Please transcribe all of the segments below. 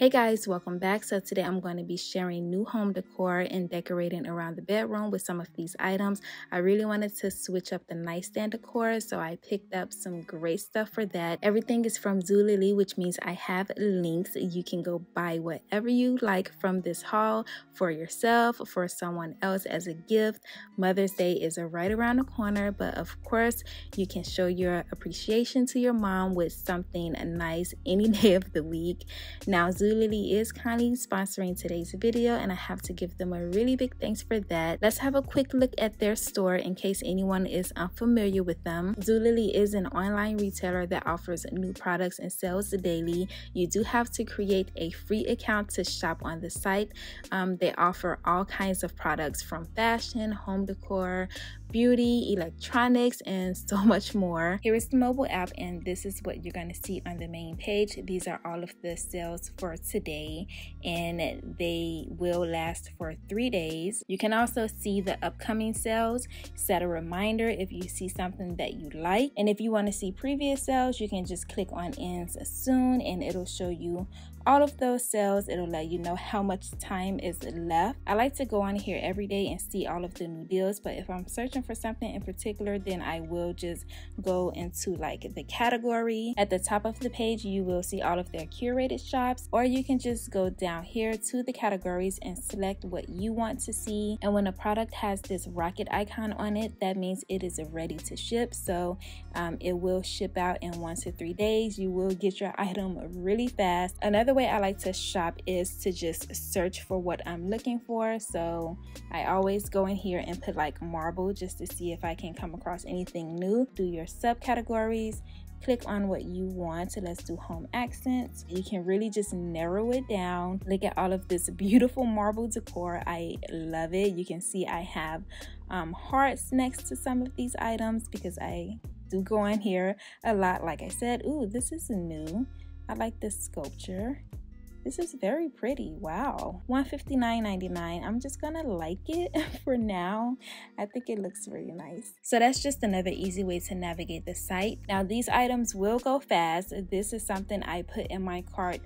Hey guys, welcome back. So today I'm going to be sharing new home decor and decorating around the bedroom with some of these items. I really wanted to switch up the nightstand decor, so I picked up some great stuff for that. Everything is from Zulily, which means I have links. You can go buy whatever you like from this haul for yourself, for someone else as a gift. Mother's Day is right around the corner, but of course you can show your appreciation to your mom with something nice any day of the week. Now Zulily is kindly sponsoring today's video, and I have to give them a really big thanks for that. Let's have a quick look at their store in case anyone is unfamiliar with them. Zulily is an online retailer that offers new products and sells daily. You do have to create a free account to shop on the site. They offer all kinds of products from fashion, home decor, beauty, electronics, and so much more. Here is the mobile app, and this is what you're going to see on the main page. These are all of the sales for today, and they will last for 3 days. You can also see the upcoming sales, set a reminder if you see something that you like, and if you want to see previous sales, you can just click on ends soon and it'll show you all of those sales. It'll let you know how much time is left. I like to go on here every day and see all of the new deals, but if I'm searching for something in particular, then I will just go into the category. At the top of the page, you will see all of their curated shops, or you can just go down here to the categories and select what you want to see. And when a product has this rocket icon on it, that means it is ready to ship. So it will ship out in 1 to 3 days. You will get your item really fast. Another way I like to shop is to just search for what I'm looking for, so I always go in here and put marble just to see if I can come across anything new. Do your subcategories, click on what you want. So let's do home accents. You can really just narrow it down. Look at all of this beautiful marble decor. I love it. You can see I have hearts next to some of these items because I do go in here a lot. Like I said, ooh, this is new. I like this sculpture. This is very pretty. Wow. $159.99. I'm just gonna like it for now. I think it looks really nice. So that's just another easy way to navigate the site. Now these items will go fast. This is something I put in my cart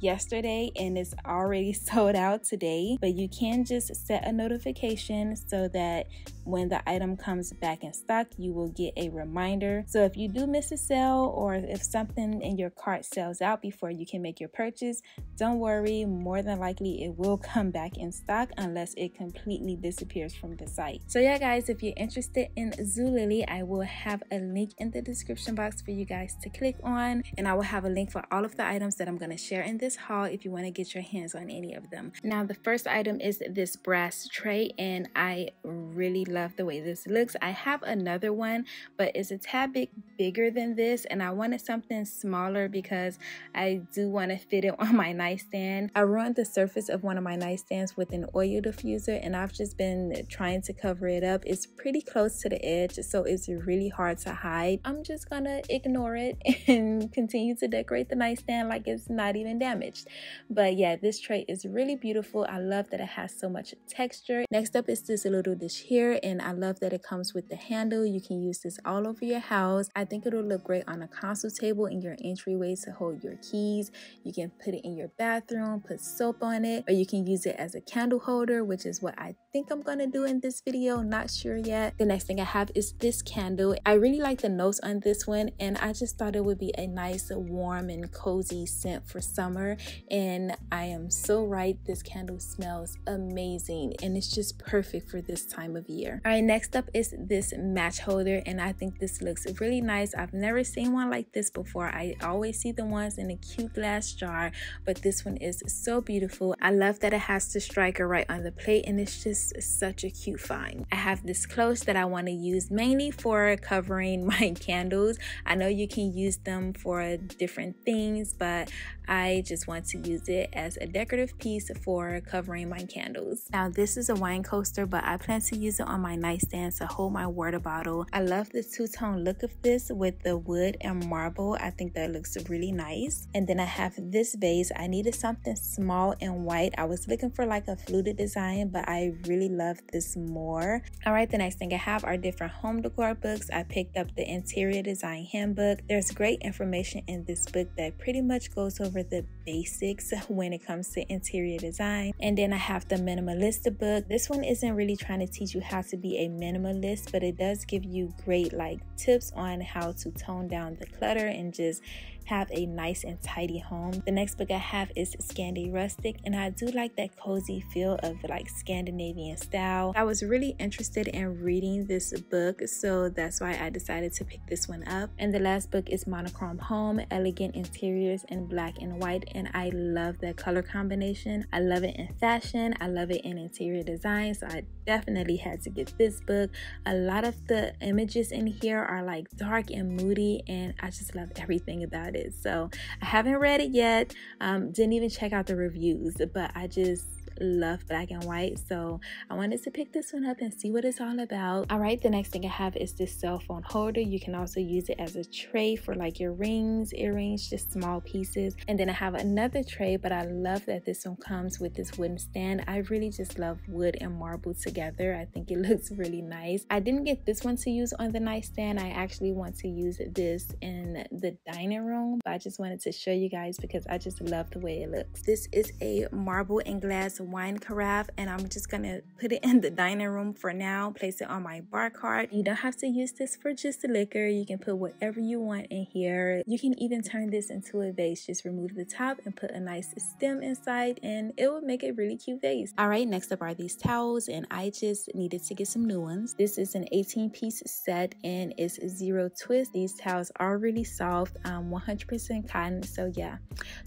yesterday and it's already sold out today, but you can just set a notification so that when the item comes back in stock, you will get a reminder. So if you do miss a sale, or if something in your cart sells out before you can make your purchase, don't worry, more than likely it will come back in stock unless it completely disappears from the site. So yeah guys, if you're interested in Zulily, I will have a link in the description box for you guys to click on, and I will have a link for all of the items that I'm going to share in this haul if you want to get your hands on any of them. Now the first item is this brass tray, and I really love the way this looks. I have another one, but it's a tad bit bigger than this, and I wanted something smaller because I do want to fit it on my nightstand. I ruined the surface of one of my nightstands with an oil diffuser, and I've just been trying to cover it up. It's pretty close to the edge, so it's really hard to hide. I'm just gonna ignore it and continue to decorate the nightstand like it's not even damaged. But yeah, this tray is really beautiful. I love that it has so much texture. Next up is this little dish here, and I love that it comes with the handle. You can use this all over your house. I think it'll look great on a console table in your entryway to hold your keys. You can put it in your bathroom, put soap on it, or you can use it as a candle holder, which is what I think I'm gonna do in this video. Not sure yet. The next thing I have is this candle. I really like the notes on this one, and I just thought it would be a nice warm and cozy scent for summer, and I am so right. This candle smells amazing, and it's just perfect for this time of year. All right, next up is this match holder, and I think this looks really nice. I've never seen one like this before. I always see the ones in a cute glass jar, but this one is so beautiful. I love that it has the striker right on the plate, and it's just such a cute find. I have this cloche that I want to use mainly for covering my candles. I know you can use them for different things, but I just want to use it as a decorative piece for covering my candles. Now this is a wine coaster, but I plan to use it on on my nightstand to hold my water bottle. I love the two-tone look of this with the wood and marble. I think that looks really nice. And then I have this vase. I needed something small and white. I was looking for like a fluted design, but I really love this more. All right, the next thing I have are different home decor books. I picked up the Interior Design Handbook. There's great information in this book that pretty much goes over the basics when it comes to interior design. And then I have the Minimalista book. This one isn't really trying to teach you how to be a minimalist, but it does give you great like tips on how to tone down the clutter and just have a nice and tidy home. The next book I have is ScandiRustic, and I do like that cozy feel of like Scandinavian style. I was really interested in reading this book, so that's why I decided to pick this one up. And the last book is Monochrome Home, Elegant Interiors in Black and White, and I love that color combination. I love it in fashion, I love it in interior design, so I definitely had to get this book. A lot of the images in here are like dark and moody, and I just love everything about it. So I haven't read it yet, didn't even check out the reviews, but I just love black and white, so I wanted to pick this one up and see what it's all about. All right, the next thing I have is this cell phone holder. You can also use it as a tray for like your rings, earrings, just small pieces. And then I have another tray, but I love that this one comes with this wooden stand. I really just love wood and marble together. I think it looks really nice. I didn't get this one to use on the nightstand. I actually want to use this in the dining room, but I just wanted to show you guys because I just love the way it looks. This is a marble and glass wine carafe, and I'm just gonna put it in the dining room for now, place it on my bar cart. You don't have to use this for just the liquor. You can put whatever you want in here. You can even turn this into a vase. Just remove the top and put a nice stem inside, and it will make a really cute vase. All right, next up are these towels, and I just needed to get some new ones. This is an 18-piece set, and it's zero twist. These towels are really soft, 100% cotton, so yeah,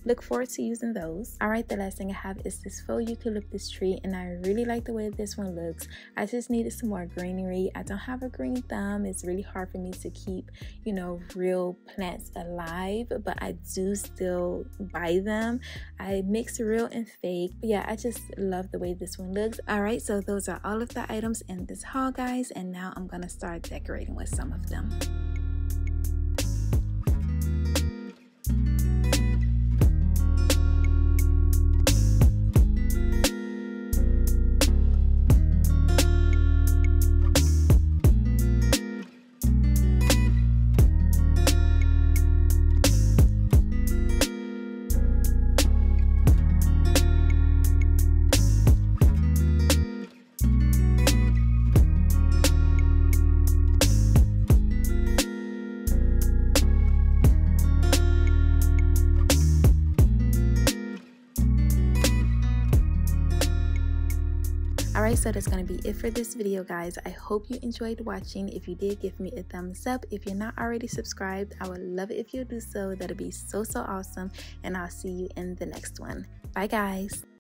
look forward to using those. All right, the last thing I have is this faux eucalyptus this tree, and I really like the way this one looks. I just needed some more greenery. I don't have a green thumb. It's really hard for me to keep, you know, real plants alive, but I do still buy them. I mix real and fake. But yeah, I just love the way this one looks. All right, so those are all of the items in this haul, guys, and now I'm gonna start decorating with some of them. Alright, so that's going to be it for this video, guys. I hope you enjoyed watching. If you did, give me a thumbs up. If you're not already subscribed, I would love it if you do so. That'd be so awesome, and I'll see you in the next one. Bye, guys.